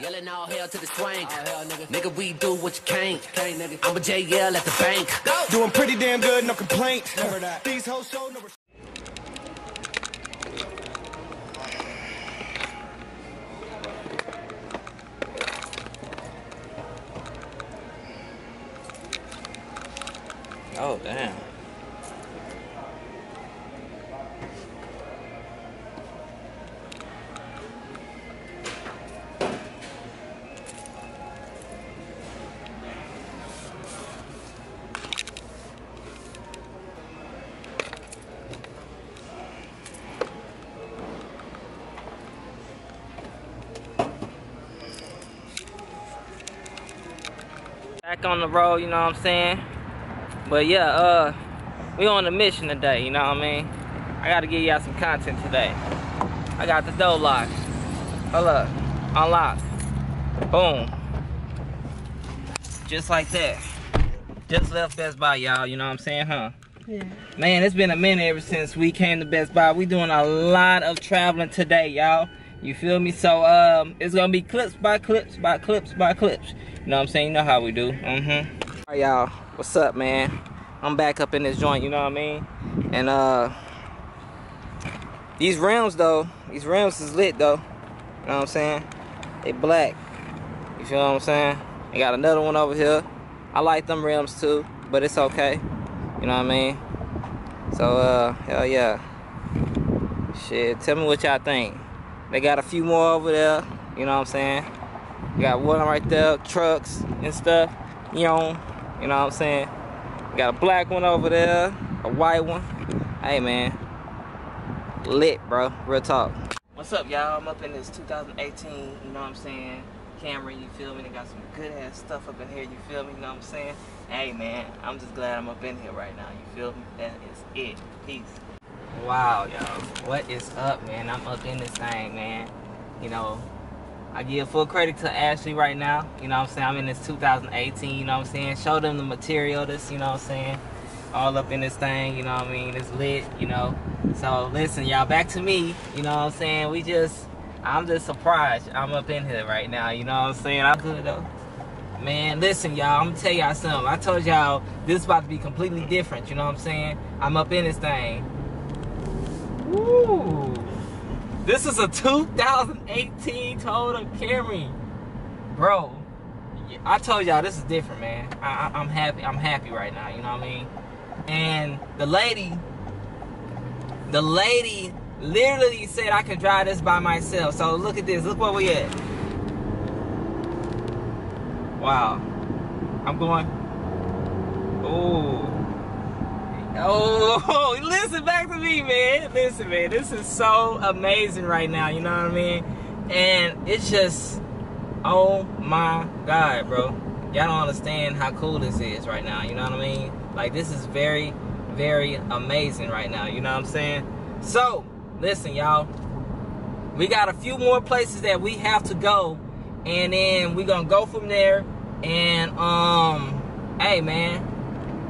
Yelling all hell to the swank. Nigga, we do what you can't nigga. I'm a JL at the bank. Doing pretty damn good, no complaint. Never that. These hoes show no respect. Oh, damn. Back on the road, you know what I'm saying? But yeah, we on a mission today, you know what I mean? I gotta give y'all some content today. I got the door locked. Hold up. Unlock. Boom. Just like that. Just left Best Buy, y'all, you know what I'm saying, huh? Yeah. Man, it's been a minute ever since we came to Best Buy. We doing a lot of traveling today, y'all. You feel me? So, it's gonna be clips by clips by clips by clips. You know what I'm saying? You know how we do. Mm-hmm. All right, y'all. What's up, man? I'm back up in this joint, you know what I mean? And these rims though, these rims is lit though. You know what I'm saying? They black. You feel what I'm saying? I got another one over here. I like them rims too, but it's okay. You know what I mean? So hell yeah. Shit, tell me what y'all think. They got a few more over there, you know what I'm saying? You got one right there, trucks and stuff, you know. You know what I'm saying? Got a black one over there, a white one. Hey man, lit bro, real talk. What's up y'all, I'm up in this 2018, you know what I'm saying, Camry, you feel me? They got some good ass stuff up in here, you feel me, you know what I'm saying? Hey man, I'm just glad I'm up in here right now, you feel me? That is it, peace. Wow y'all, what is up man, I'm up in this thing man, you know. I give full credit to Ashley right now, you know what I'm saying? I'm in this 2018, you know what I'm saying? Show them the material that's, you know what I'm saying? All up in this thing, you know what I mean? It's lit, you know? So listen, y'all, back to me, you know what I'm saying? I'm just surprised I'm up in here right now, you know what I'm saying? I'm good though. Man, listen, y'all, I'm gonna tell y'all something. I told y'all this is about to be completely different, you know what I'm saying? I'm up in this thing. Woo! This is a 2018 Toyota Camry. Bro, I told y'all this is different, man. I'm happy. I'm happy right now, you know what I mean? And the lady literally said I could drive this by myself. So look at this. Look where we at. Wow. I'm going. Oh. Oh, listen back to me, man. Listen, man, this is so amazing right now, you know what I mean? And it's just, oh my God, bro. Y'all don't understand how cool this is right now, you know what I mean? Like, this is very, very amazing right now, you know what I'm saying? So, listen, y'all. We got a few more places that we have to go, and then we're going to go from there, and, hey, man.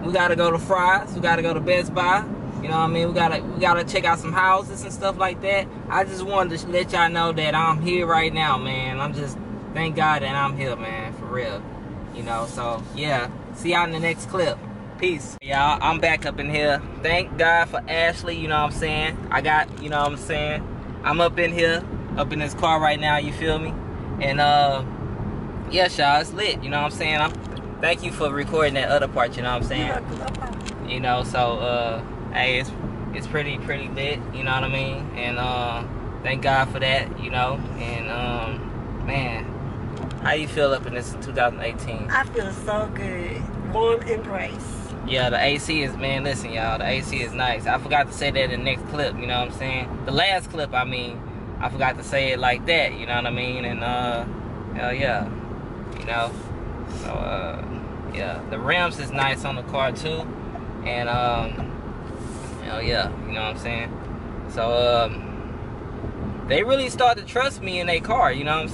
We gotta go to Fry's, we gotta go to Best Buy, you know what I mean? We gotta check out some houses and stuff like that. I just wanted to let y'all know that I'm here right now, man. I'm just, thank God that I'm here, man, for real. You know, so yeah, see y'all in the next clip. Peace. Y'all, I'm back up in here. Thank God for Ashley, you know what I'm saying? I got, you know what I'm saying? I'm up in here, up in this car right now, you feel me? And yeah, y'all, it's lit, you know what I'm saying? Thank you for recording that other part, you know what I'm saying? Yeah, you know, so, hey, it's pretty lit, you know what I mean? And, thank God for that, you know? And, man, how you feel up in this 2018? I feel so good. Warm embrace. Yeah, the AC is, man, listen, y'all, the AC is nice. I forgot to say that in the next clip, you know what I'm saying? The last clip, I mean, I forgot to say it like that, you know what I mean? And, hell yeah, you know? So, yeah, the rims is nice on the car too, and hell yeah, you know what I'm saying? So they really start to trust me in their car, you know what I'm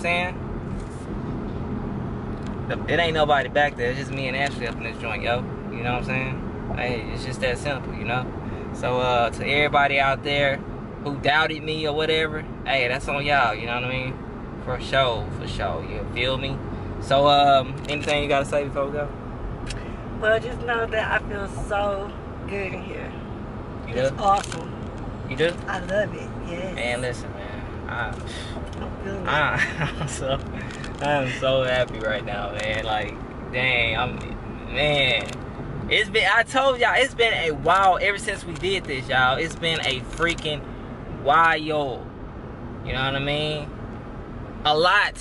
saying? It ain't nobody back there, it's just me and Ashley up in this joint, yo, you know what I'm saying? Hey, it's just that simple, you know? So to everybody out there who doubted me or whatever, hey, that's on y'all, you know what I mean? For sure, you feel me? So, anything you gotta say before we go? Well, just know that I feel so good in here. You do? It's awesome. You do? I love it, yes. Man, listen, man. I'm so happy right now, man. Like, dang, man. I told y'all, it's been a while ever since we did this, y'all. It's been a freaking while. You know what I mean? A lot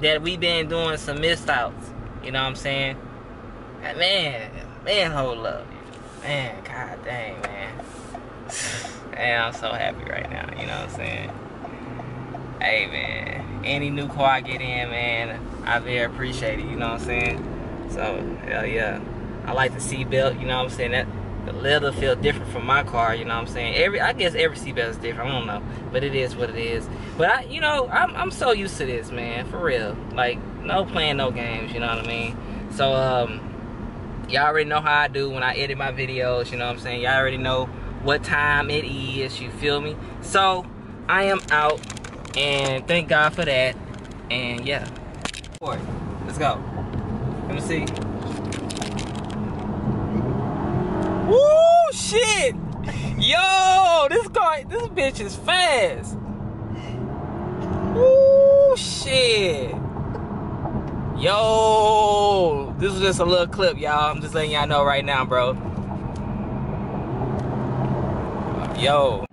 that we been doing some missed outs. You know what I'm saying? Man, hold up. Man, god dang, man. Man, I'm so happy right now. You know what I'm saying? Hey, man. Any new car I get in, man, I very appreciate it. You know what I'm saying? So, hell yeah. I like the seatbelt, you know what I'm saying? That the leather feel different from my car, you know what I'm saying? I guess every seatbelt is different, I don't know. But it is what it is. But I'm so used to this, man, for real. Like, no playing no games, you know what I mean? So y'all already know how I do when I edit my videos, you know what I'm saying? Y'all already know what time it is, you feel me? So I am out and thank God for that. And yeah. Let's go. Let me see. Woo, shit! Yo, this bitch is fast. Woo, shit. Yo, this was just a little clip, y'all. I'm just letting y'all know right now, bro. Yo.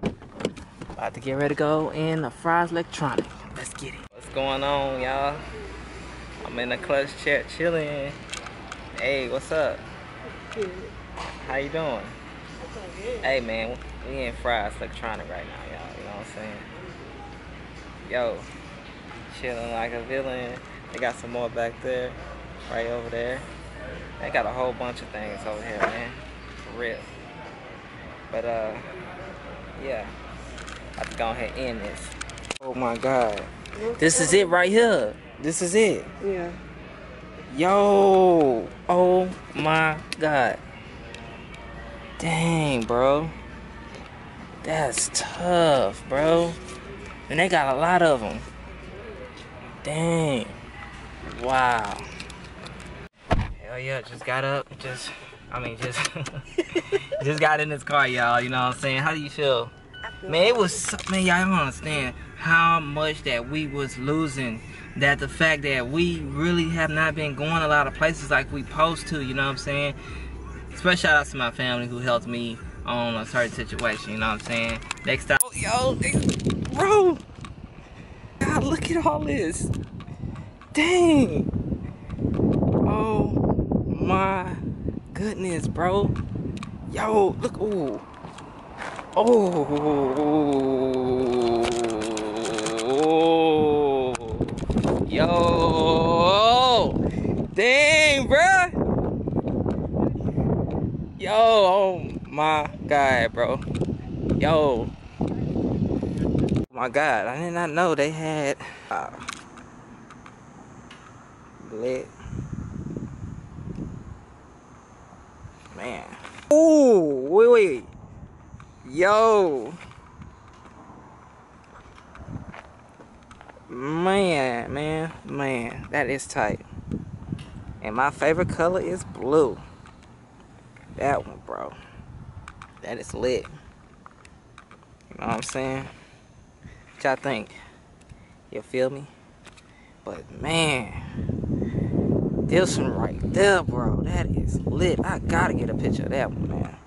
About to get ready to go in the Fry's Electronic. Let's get it. What's going on, y'all? I'm in the clutch chat chilling. Hey, what's up? Good. How you doing? Hey man, we in Fry's Electronic right now, y'all. You know what I'm saying? Yo, chilling like a villain. They got some more back there, right over there. They got a whole bunch of things over here, man. For real. But yeah, I have to go ahead and end this. Oh my God, this is it right here. This is it. Yeah. Yo, oh my God. Dang, bro. That's tough, bro. And they got a lot of them. Dang. Wow. Hell yeah, just got up. Just got in this car, y'all. You know what I'm saying? How do you feel? Man, it was... Man, y'all don't understand how much that we was losing. That the fact that we really have not been going a lot of places like we supposed to. You know what I'm saying? Special shout out to my family who helped me on a certain situation, you know what I'm saying? Next time. Oh, yo, bro. God, look at all this. Dang. Oh, my goodness, bro. Yo, look. Ooh. Oh. Yo. Dang, bro. Yo, oh my God, bro. Yo. Oh my God, I did not know they had lit. Man. Ooh, wait. Yo. Man. That is tight. And my favorite color is blue. That one, bro. That is lit. You know what I'm saying? What y'all think? You feel me? But man, this one right there, bro. That is lit. I gotta get a picture of that one, man.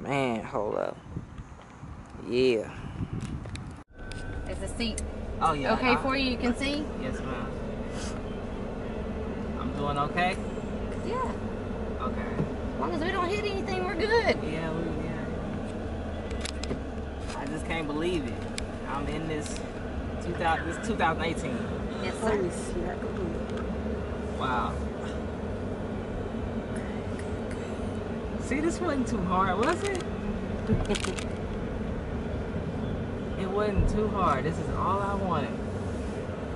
Man, hold up. Yeah. It's a seat. Oh yeah. Okay, for you. You can see. Yes, ma'am. I'm doing okay. Yeah. Okay. As long as we don't hit anything, we're good. Yeah, we are. I just can't believe it. I'm in this 2018. Yes, sir. Wow. See, this wasn't too hard, was it? It wasn't too hard. This is all I wanted.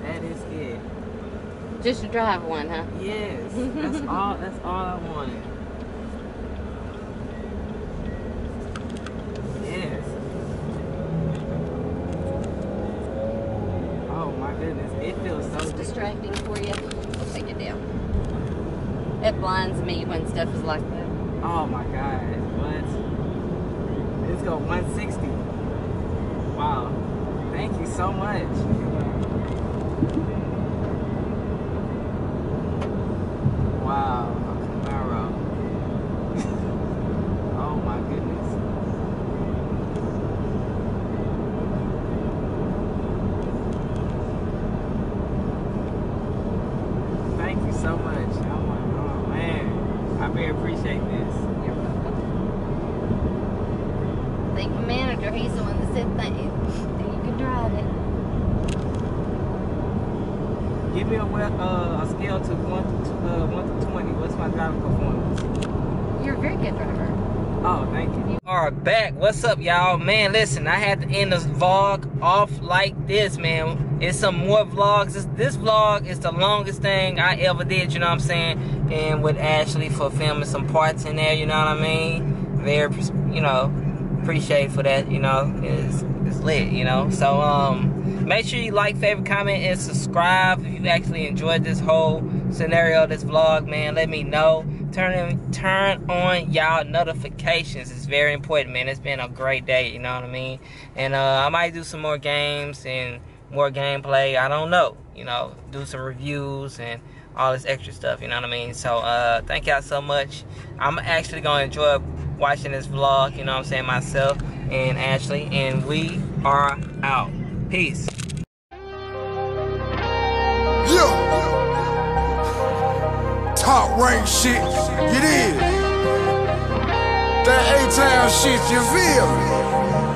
That is it. Just to drive one, huh? Yes. That's all I wanted. It it's distracting for you, we'll take it down. It blinds me when stuff is like that. Oh my God, what? It's going 160. Wow. Thank you so much. So much. Oh my God, man. I very appreciate this. You're welcome. Thank you, manager. He's the one that said thank you. And you can drive it. Give me a scale to 1 to 20. What's my driving performance? You're a very good driver. Oh, thank you. We are back. What's up, y'all? Man, listen, I had to end this vlog off like this, man. It's some more vlogs. This vlog is the longest thing I ever did, you know what I'm saying? And with Ashley for filming some parts in there, you know what I mean? Very, you know, appreciate for that, you know? It's lit, you know? So, make sure you like, favorite, comment, and subscribe. If you actually enjoyed this whole scenario, this vlog, man, let me know. Turn on y'all notifications. It's very important, man. It's been a great day, you know what I mean? And I might do some more games and more gameplay, I don't know, you know, do some reviews and all this extra stuff, you know what I mean? So thank y'all so much. I'm actually gonna enjoy watching this vlog, you know what I'm saying, myself and Ashley, and we are out. Peace. Yeah. Top rank shit, it is. That A-Town shit, you feel me?